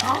Huh?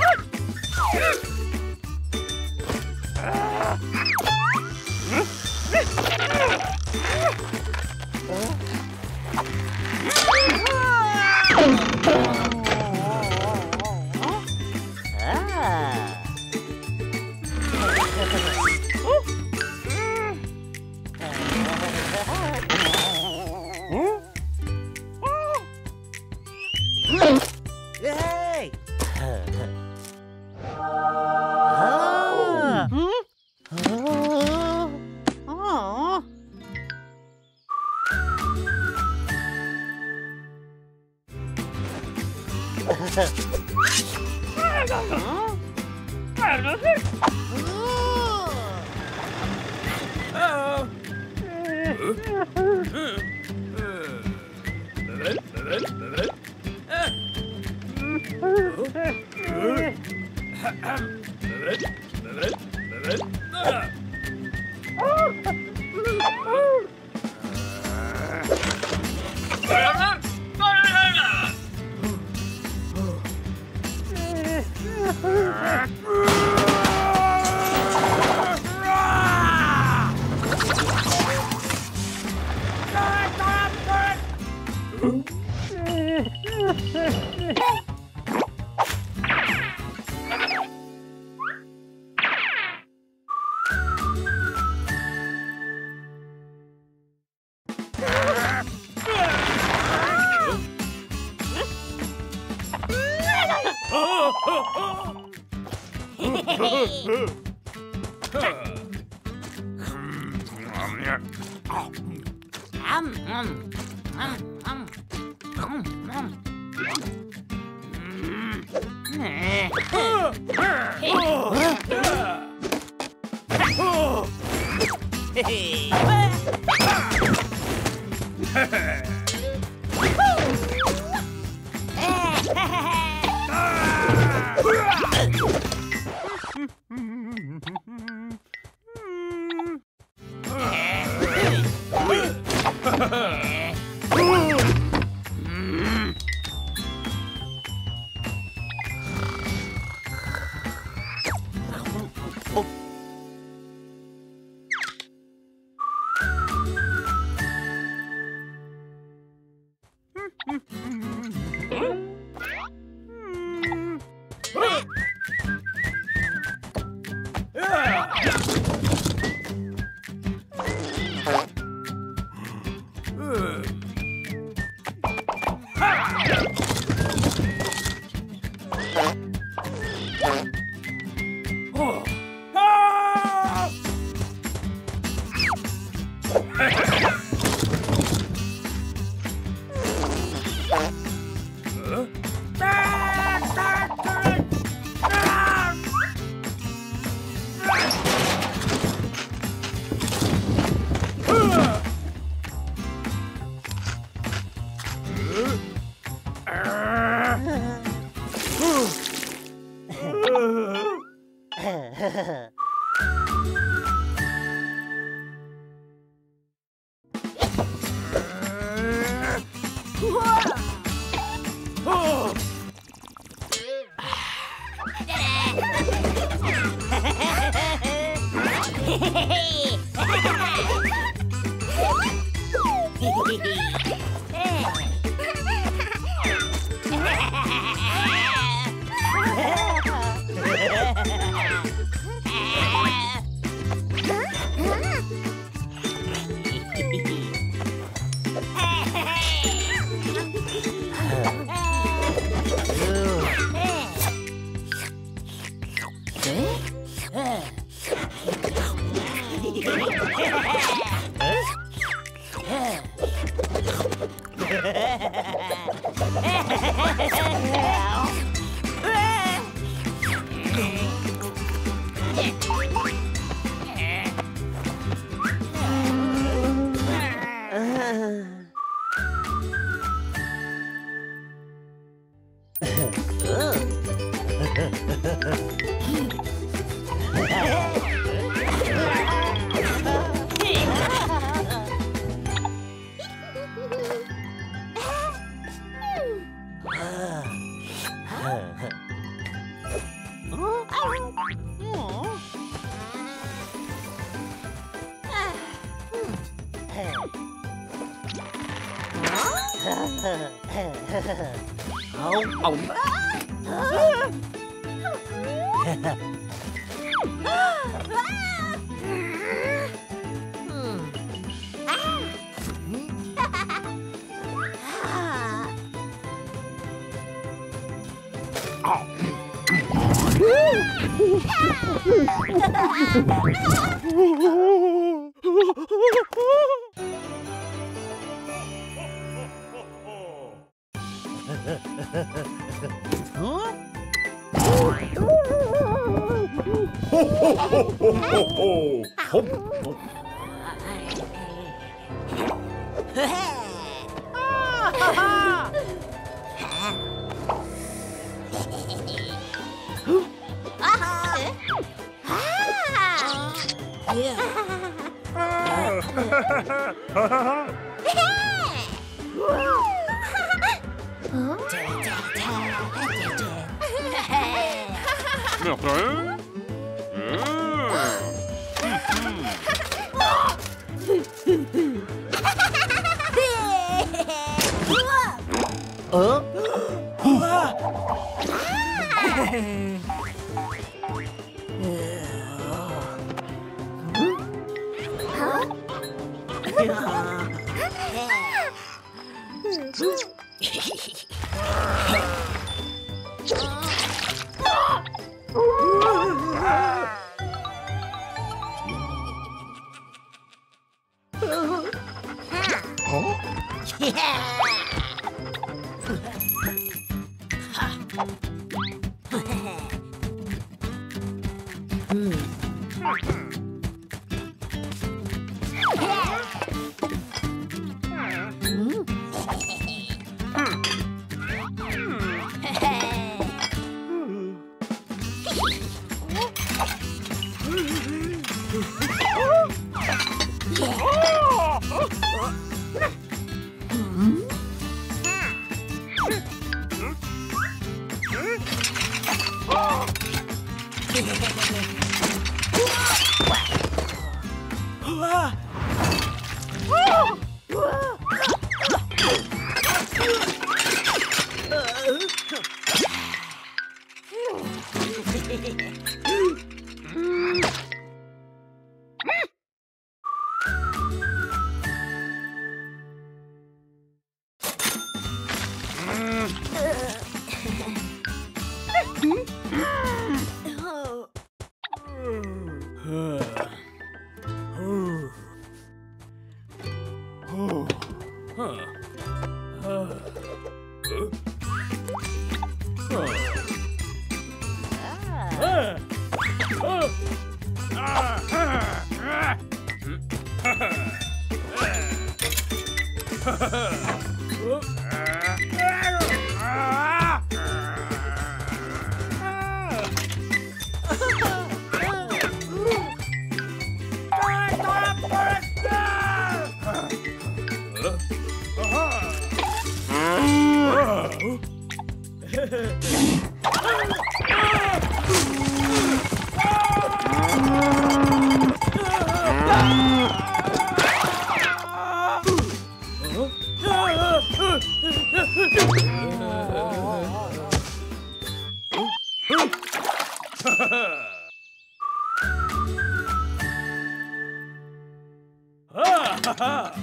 Ha ha!